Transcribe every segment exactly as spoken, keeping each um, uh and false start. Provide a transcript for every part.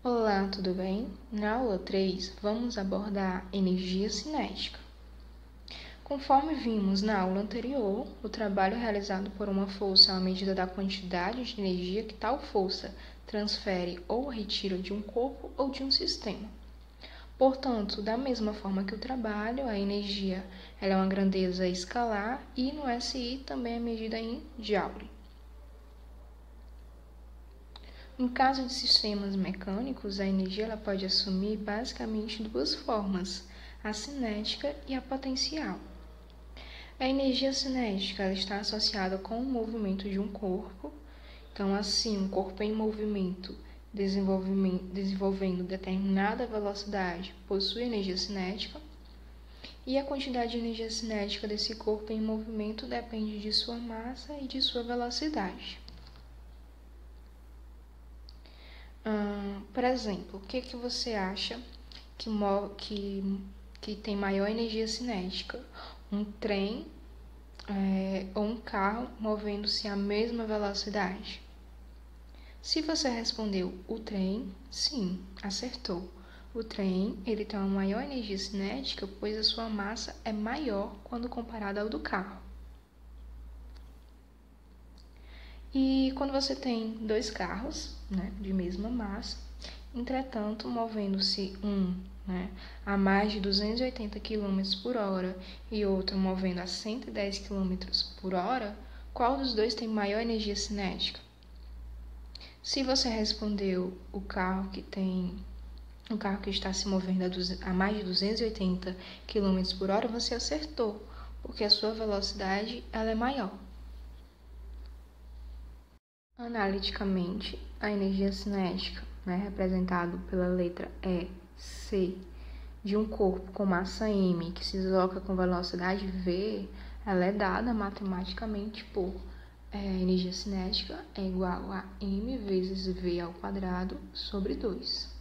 Olá, tudo bem? Na aula três, vamos abordar energia cinética. Conforme vimos na aula anterior, o trabalho realizado por uma força é a medida da quantidade de energia que tal força transfere ou retira de um corpo ou de um sistema. Portanto, da mesma forma que o trabalho, a energia ela é uma grandeza escalar e no S I também é medida em joule. No caso de sistemas mecânicos, a energia ela pode assumir basicamente duas formas, a cinética e a potencial. A energia cinética ela está associada com o movimento de um corpo, então assim, um corpo em movimento desenvolvendo determinada velocidade possui energia cinética, e a quantidade de energia cinética desse corpo em movimento depende de sua massa e de sua velocidade. Hum, por exemplo, o que, que você acha que, que, que tem maior energia cinética? Um trem é, ou um carro movendo-se à mesma velocidade? Se você respondeu o trem, sim, acertou. O trem ele tem uma maior energia cinética, pois a sua massa é maior quando comparada ao do carro. E quando você tem dois carros, né, de mesma massa, entretanto, movendo-se um né, a mais de duzentos e oitenta quilômetros por hora e outro movendo a cento e dez quilômetros por hora, qual dos dois tem maior energia cinética? Se você respondeu o carro que tem o carro que está se movendo a, a mais de duzentos e oitenta quilômetros por hora, você acertou, porque a sua velocidade ela é maior. Analiticamente, a energia cinética, né, representada pela letra E, C, de um corpo com massa M que se desloca com velocidade V, ela é dada matematicamente por É, energia cinética é igual a m vezes v ao quadrado sobre dois.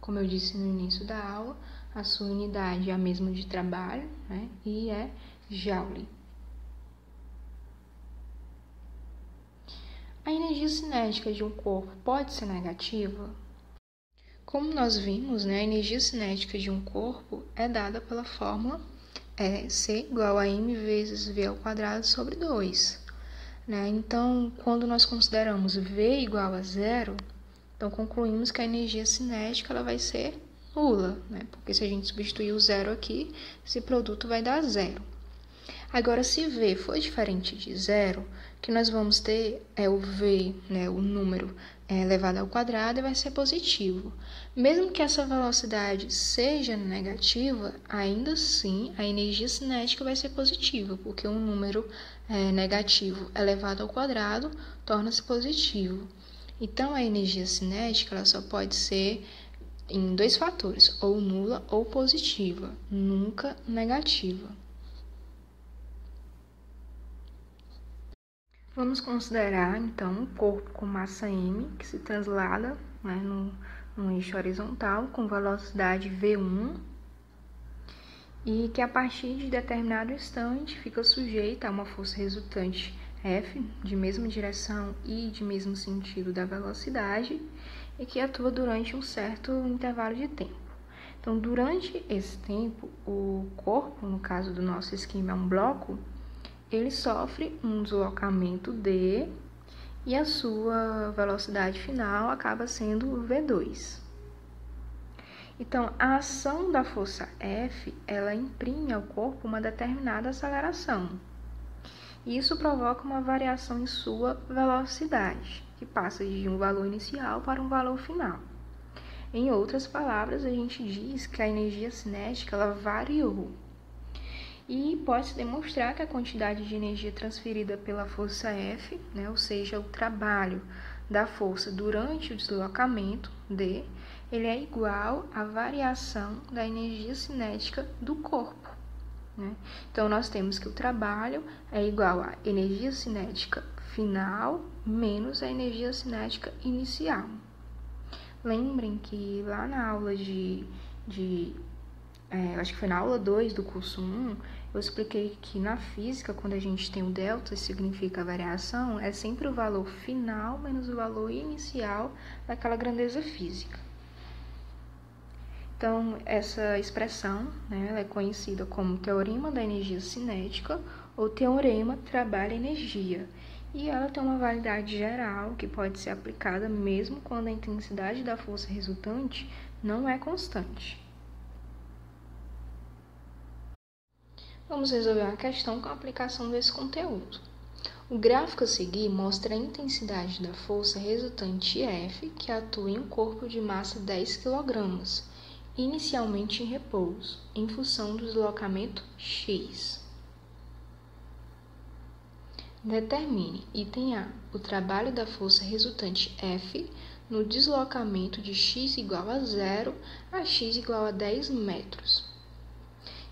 Como eu disse no início da aula, a sua unidade é a mesma de trabalho, né, e é joule. A energia cinética de um corpo pode ser negativa? Como nós vimos, né, a energia cinética de um corpo é dada pela fórmula é C igual a m vezes v ao quadrado sobre dois. Né? Então, quando nós consideramos V igual a zero, então concluímos que a energia cinética ela vai ser nula, né? Porque se a gente substituir o zero aqui, esse produto vai dar zero. Agora, se V for diferente de zero, o que nós vamos ter é o V, né, o número é elevado ao quadrado, e vai ser positivo. Mesmo que essa velocidade seja negativa, ainda assim a energia cinética vai ser positiva, porque um número é, negativo elevado ao quadrado torna-se positivo. Então, a energia cinética ela só pode ser em dois fatores, ou nula ou positiva, nunca negativa. Vamos considerar, então, um corpo com massa M, que se translada né, no, no eixo horizontal com velocidade V um, e que a partir de determinado instante fica sujeita a uma força resultante F, de mesma direção e de mesmo sentido da velocidade, e que atua durante um certo intervalo de tempo. Então, durante esse tempo, o corpo, no caso do nosso esquema é um bloco, ele sofre um deslocamento D e a sua velocidade final acaba sendo V dois. Então, a ação da força F, ela imprime ao corpo uma determinada aceleração. E isso provoca uma variação em sua velocidade, que passa de um valor inicial para um valor final. Em outras palavras, a gente diz que a energia cinética ela variou. E pode-se demonstrar que a quantidade de energia transferida pela força F, né, ou seja, o trabalho da força durante o deslocamento D, ele é igual à variação da energia cinética do corpo. Né? Então, nós temos que o trabalho é igual à energia cinética final menos a energia cinética inicial. Lembrem que lá na aula de... de É, acho que foi na aula dois do curso um, eu expliquei que na física, quando a gente tem o delta, isso significa variação, é sempre o valor final menos o valor inicial daquela grandeza física. Então, essa expressão, né, ela é conhecida como Teorema da Energia Cinética ou Teorema Trabalho-Energia, e ela tem uma validade geral que pode ser aplicada mesmo quando a intensidade da força resultante não é constante. Vamos resolver uma questão com a aplicação desse conteúdo. O gráfico a seguir mostra a intensidade da força resultante F que atua em um corpo de massa dez quilos, inicialmente em repouso, em função do deslocamento X. Determine, item A, o trabalho da força resultante F no deslocamento de x igual a zero a x igual a dez metros.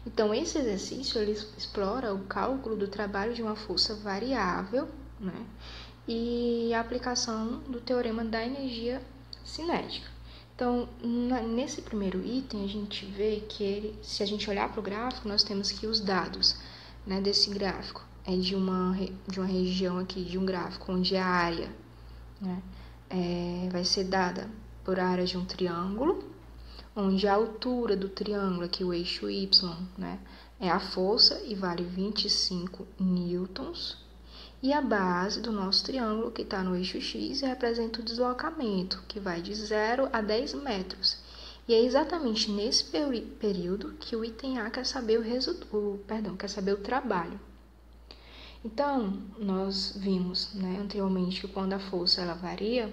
Então, esse exercício ele explora o cálculo do trabalho de uma força variável, né, e a aplicação do teorema da energia cinética. Então, na, nesse primeiro item, a gente vê que, ele, se a gente olhar para o gráfico, nós temos que os dados, né, desse gráfico é de uma, de uma região aqui, de um gráfico, onde a área, né, é, vai ser dada por área de um triângulo, onde a altura do triângulo, aqui o eixo Y, né, é a força e vale vinte e cinco newtons, e a base do nosso triângulo, que está no eixo X, representa o deslocamento, que vai de zero a dez metros. E é exatamente nesse período que o item A quer saber o resultado, perdão, quer saber o trabalho. Então, nós vimos, né, anteriormente que quando a força ela varia,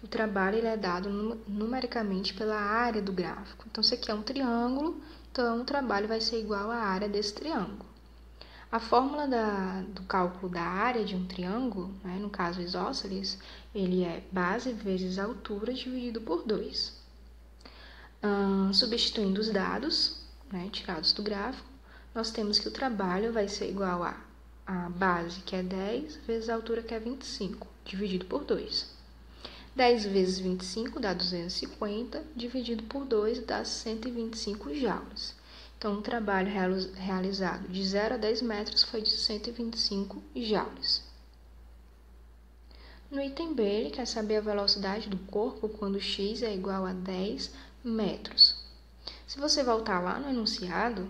o trabalho ele é dado numericamente pela área do gráfico. Então, se aqui é um triângulo, então o trabalho vai ser igual à área desse triângulo. A fórmula da, do cálculo da área de um triângulo, né, no caso isósceles, ele é base vezes altura dividido por dois. Hum, substituindo os dados, né, tirados do gráfico, nós temos que o trabalho vai ser igual a, a base, que é dez, vezes a altura, que é vinte e cinco, dividido por dois. dez vezes vinte e cinco dá duzentos e cinquenta, dividido por dois dá cento e vinte e cinco joules. Então, o trabalho realizado de zero a dez metros foi de cento e vinte e cinco joules. No item B, ele quer saber a velocidade do corpo quando x é igual a dez metros. Se você voltar lá no enunciado,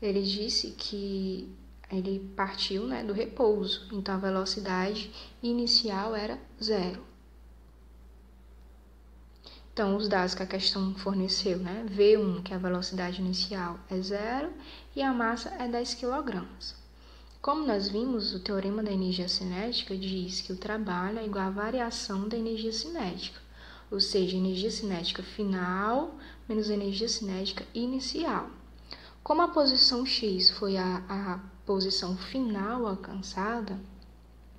ele disse que ele partiu, né, do repouso, então a velocidade inicial era zero. Então, os dados que a questão forneceu, né, V um, que a velocidade inicial é zero, e a massa é dez quilos. Como nós vimos, o teorema da energia cinética diz que o trabalho é igual à variação da energia cinética, ou seja, energia cinética final menos energia cinética inicial. Como a posição X foi a, a posição final alcançada,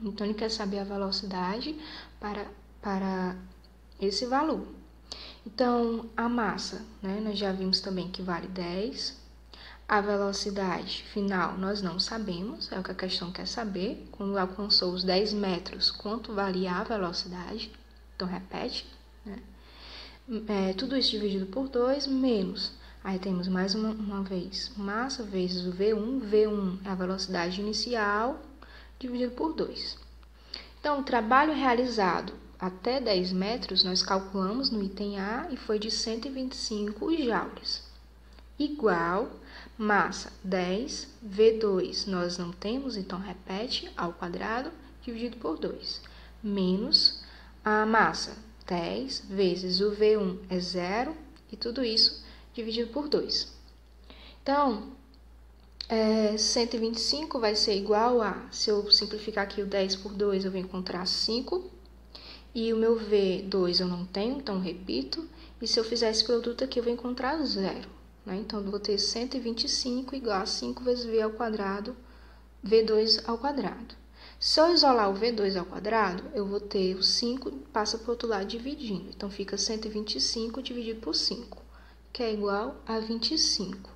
então ele quer saber a velocidade para, para esse valor. Então, a massa, né, nós já vimos também que vale dez. A velocidade final nós não sabemos, é o que a questão quer saber. Quando alcançou os dez metros, quanto valia a velocidade? Então, repete, né? É, tudo isso dividido por dois, menos. Aí temos mais uma, uma vez massa vezes o V um. V um é a velocidade inicial, dividido por dois. Então, o trabalho realizado até dez metros, nós calculamos no item A e foi de cento e vinte e cinco joules, igual massa dez, V dois nós não temos, então repete, ao quadrado, dividido por dois, menos a massa dez vezes o V um é zero, e tudo isso dividido por dois. Então, é, cento e vinte e cinco vai ser igual a, se eu simplificar aqui o dez por dois, eu vou encontrar cinco. E o meu V dois eu não tenho, então repito. E se eu fizer esse produto aqui, eu vou encontrar zero, né? Então, eu vou ter cento e vinte e cinco igual a cinco vezes V ao quadrado, V dois ao quadrado. Se eu isolar o V dois ao quadrado, eu vou ter o cinco, passa para o outro lado dividindo. Então, fica cento e vinte e cinco dividido por cinco, que é igual a vinte e cinco.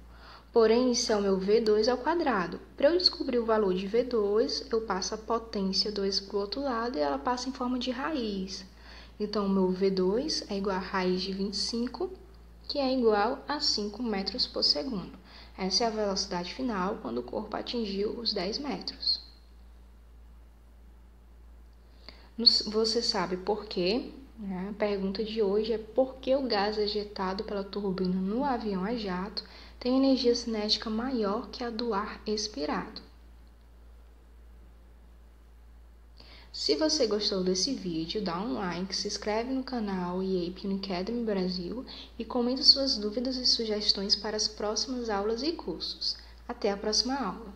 Porém, isso é o meu V dois ao quadrado. Para eu descobrir o valor de V dois, eu passo a potência dois para o outro lado e ela passa em forma de raiz. Então, o meu V dois é igual a raiz de vinte e cinco, que é igual a cinco metros por segundo. Essa é a velocidade final quando o corpo atingiu os dez metros. Você sabe por quê Né? A pergunta de hoje é por que o gás ejetado pela turbina no avião a jato tem energia cinética maior que a do ar expirado? Se você gostou desse vídeo, dá um like, se inscreve no canal I A P Unacademy Brasil e comenta suas dúvidas e sugestões para as próximas aulas e cursos. Até a próxima aula!